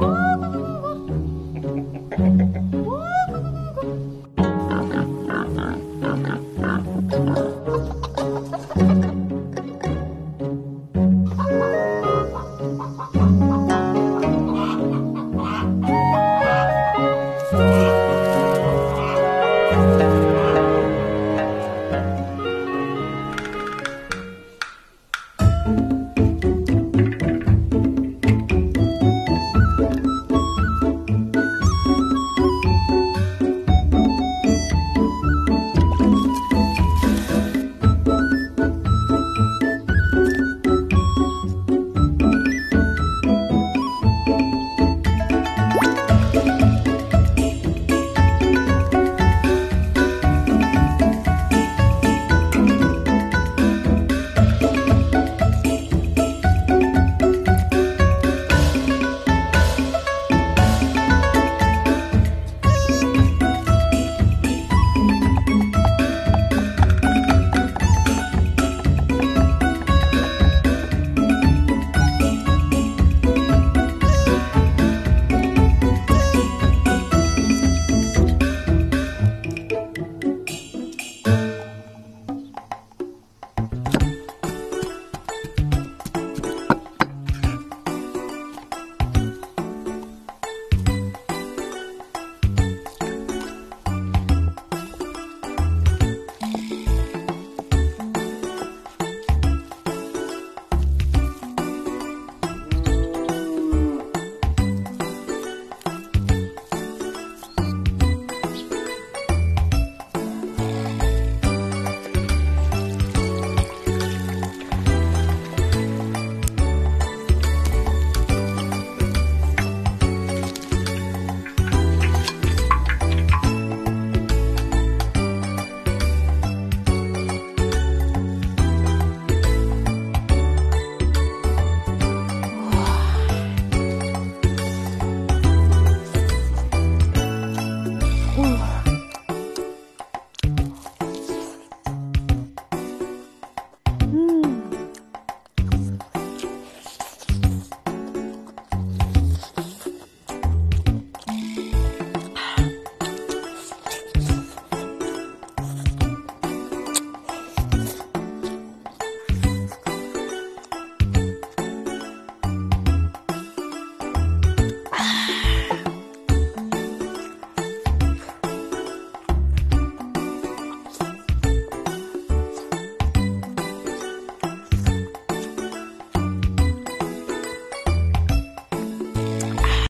Woo!